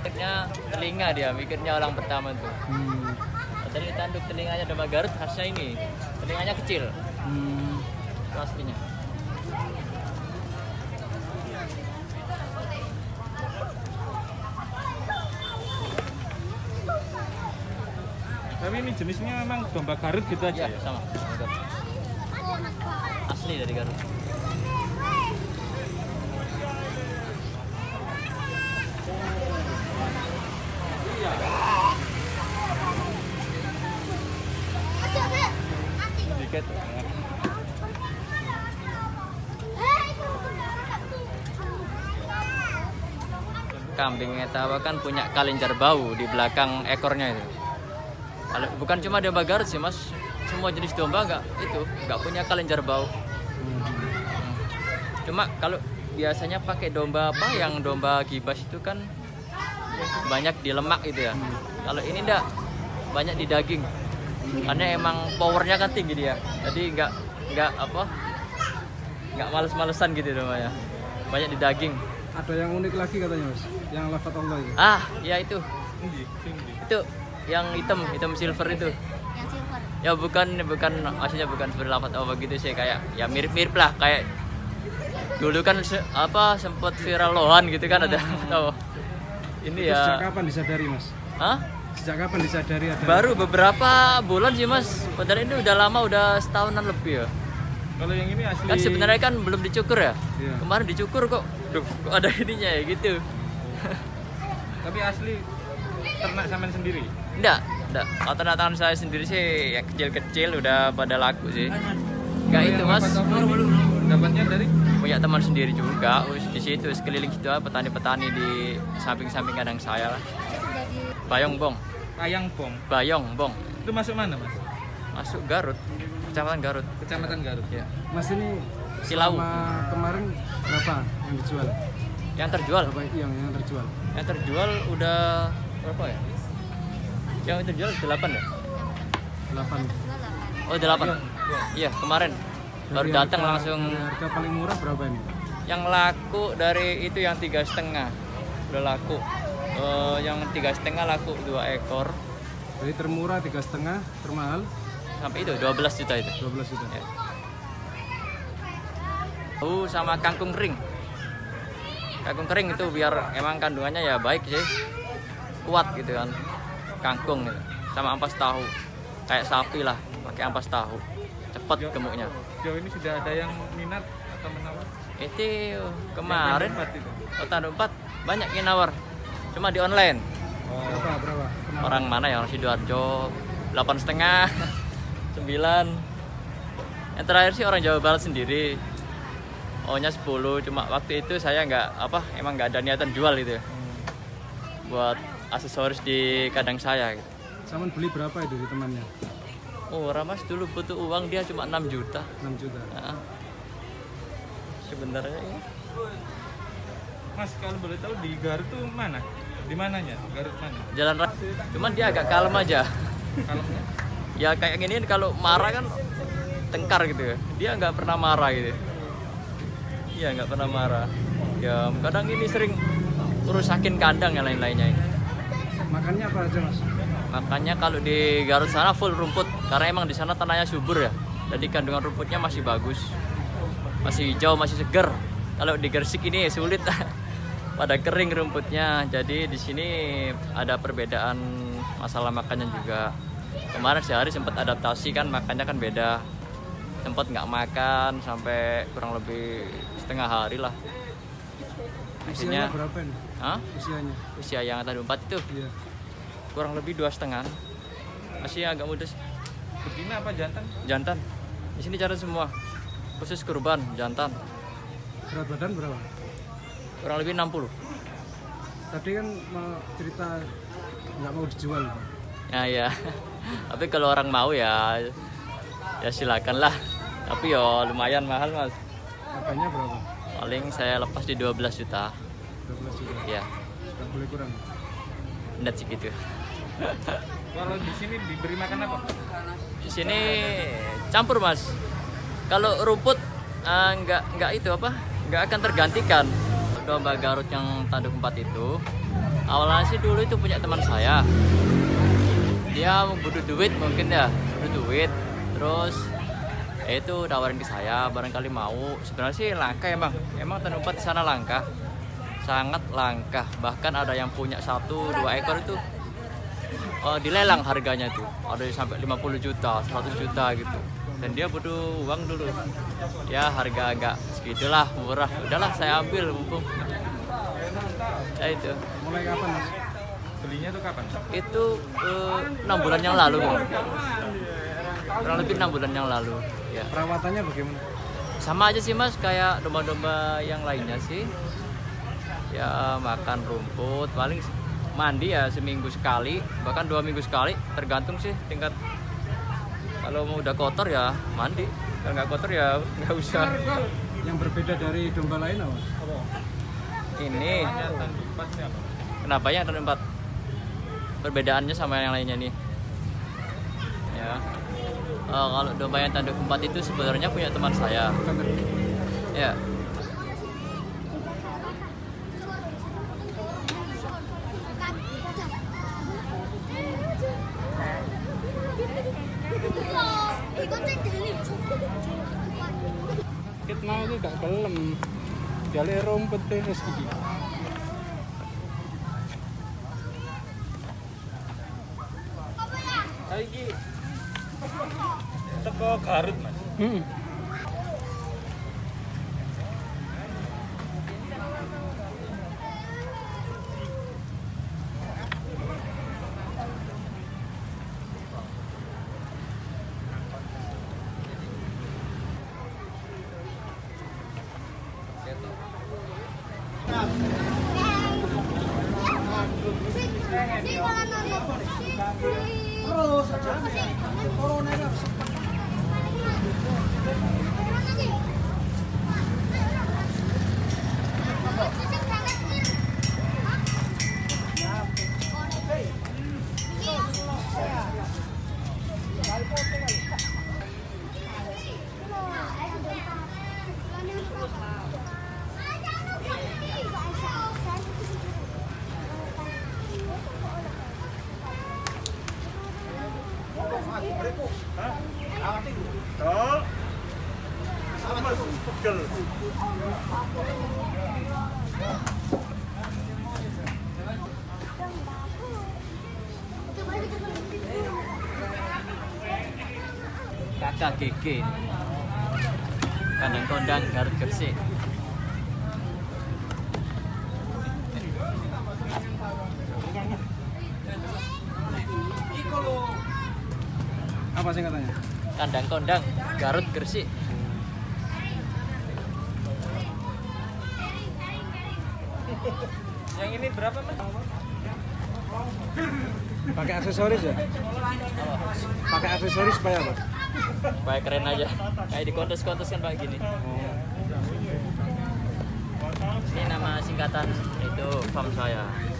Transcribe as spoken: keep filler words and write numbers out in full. mikirnya telinga dia, mikirnya orang pertama tuh. Hmm. Dari tanduk telinganya domba Garut khasnya ini, telinganya kecil. Hmm. Itu aslinya. Tapi ini jenisnya memang domba Garut gitu aja ya? Ya? Sama. Asli dari Garut. Dikit. Kambing Etawa kan punya kalenjar bau di belakang ekornya itu. Bukan cuma domba Garut sih mas, semua jenis domba nggak itu nggak punya kalenjar bau. Cuma kalau biasanya pakai domba apa yang domba gibas itu kan banyak di lemak itu ya. Kalau ini enggak, banyak di daging. Karena emang powernya kan tinggi dia. Jadi nggak nggak apa nggak males-malesan gitu namanya. Banyak di daging. Ada yang unik lagi katanya mas, yang lafat Allah itu. Ah, ya itu. Tinggi, tinggi. Itu yang hitam, hitam silver itu. Yang silver. Ya bukan bukan aslinya bukan seperti lafat Allah gitu sih, kayak ya mirip-mirip lah kayak dulu kan apa sempat viral lohan gitu kan ada. Tahu. Ini itu ya. Sejak kapan disadari mas? Hah? Sejak kapan disadari ada? Baru beberapa bulan sih mas. Padahal ini udah lama, udah setahunan lebih ya. Kalau yang ini asli. Kan sebenarnya kan belum dicukur ya. Iya. Kemarin dicukur kok, duh, kok ada ininya ya gitu. Tapi asli ternak sampean sendiri? Enggak, enggak. Kalau ternak tangan saya sendiri sih yang kecil-kecil udah pada laku sih. Enggak itu mas. Dapatnya dari? Punya teman sendiri juga. Di situ sekeliling situ petani-petani di samping-samping kandang saya lah. Bayong Bong. Bayong Bong. Bayong Bong. Itu masuk mana, Mas? Masuk Garut. Kecamatan Garut. Kecamatan Garut, ya. Mas ini Silau. Kemarin berapa yang dijual? Yang terjual? Berapa yang yang terjual? Yang terjual udah berapa ya? Yang terjual delapan ya? delapan. Oh, delapan. Iya, kemarin dari baru datang harga, langsung. Harga paling murah berapa ini? Yang laku dari itu yang tiga setengah udah laku. Uh, yang tiga setengah laku dua ekor. Jadi termurah tiga setengah, termahal sampai itu dua belas juta itu. dua belas juta. Ya. Uh, sama kangkung kering. Kangkung kering itu biar emang kandungannya ya baik sih, kuat gitu kan. Kangkung gitu. Sama ampas tahu. Kayak sapi lah, pakai ampas tahu. Cepat gemuknya. Jauh ini sudah ada yang minat atau menawar? Itu kemarin tanduk empat banyak yang nawar. Cuma di online. Oh, berapa, berapa? Orang mana ya? Orang Sidoarjo, delapan setengah, sembilan. Yang terakhir sih orang Jawa Barat sendiri. Ohnya sepuluh. Cuma waktu itu saya nggak apa, emang nggak ada niatan jual itu. Hmm. Buat aksesoris di kandang saya. Gitu. Saman beli berapa itu di temannya? Oh, Ramas dulu butuh uang dia cuma enam juta. enam juta. Nah, sebenarnya ya. Mas kalau boleh tahu di Garut tuh mana? Di mananya? Garut mana? Jalan Ramas. Cuman dia agak kalem aja. Kalemnya? Ya kayak gini kalau marah kan tengkar gitu. Dia nggak pernah marah gitu. Iya nggak pernah marah. Ya kadang ini sering rusakin kandang yang lain-lainnya. Makannya apa aja mas? Makannya kalau di Garut sana full rumput. Karena emang di sana tanahnya subur ya. Jadi kandungan rumputnya masih bagus, masih hijau, masih segar. Kalau di Gresik ini sulit, pada kering rumputnya. Jadi di sini ada perbedaan masalah makannya juga. Kemarin sehari sempat adaptasi kan, makannya kan beda. Sempat nggak makan sampai kurang lebih setengah hari lah. Usianya berapa nih? Hah? Usianya? Usia yang tadi empat itu? Iya. Kurang lebih dua setengah. Masih agak muda sih. Betina apa jantan? Jantan. Di sini jarang semua. Khusus kurban jantan. Berat badan berapa? Kurang lebih enam puluh. Tadi kan mau cerita nggak mau dijual. Ya ya. Tapi kalau orang mau ya ya silakan lah. Tapi ya lumayan mahal mas. Harganya berapa? Paling saya lepas di dua belas juta. dua belas juta. Iya. Tidak boleh kurang. Nggak segitu. Kalau di sini diberi makan apa? Di sini campur mas. Kalau rumput uh, nggak nggak itu apa? Nggak akan tergantikan. Domba Garut yang tanduk empat itu Awalnya sih dulu itu punya teman saya, dia butuh duit mungkin ya, butuh duit, terus ya itu tawarin ke saya barangkali mau. Sebenarnya sih langka emang, emang tempat di sana langka, sangat langka. Bahkan ada yang punya satu dua ekor itu uh, dilelang harganya tuh, ada sampai lima puluh juta, seratus juta gitu. Dan dia butuh uang dulu, ya harga agak segitulah murah. Udahlah saya ambil mumpung. Ya itu. Mulai kapan mas? Belinya itu kapan? Itu uh, enam bulan yang lalu, bang. Kurang lebih enam bulan yang lalu. Ya. Perawatannya bagaimana? Sama aja sih mas, kayak domba-domba yang lainnya sih. Ya makan rumput, paling mandi ya seminggu sekali, bahkan dua minggu sekali, tergantung sih tingkat. Kalau mau udah kotor ya mandi, kalau nggak kotor ya nggak usah. Yang berbeda dari domba lain apa? Ini kenapa ya ada empat? Perbedaannya sama yang lainnya nih. Ya uh, kalau domba yang tanduk empat itu sebenarnya punya teman saya. Ya. Kita mau ini gak kelem, jale rumput terus gitu. Lagi teko Garut mas. Hmm. Kakak G G kandang kondang Garut Gresik. Apa sih katanya? Kandang kondang Garut Gresik. Yang ini berapa mas? Pakai aksesoris ya? Pakai aksesoris supaya apa? Supaya keren aja. Kayak di kontes-kontes kan pak gini. Oh. Ini nama singkatan itu fam saya.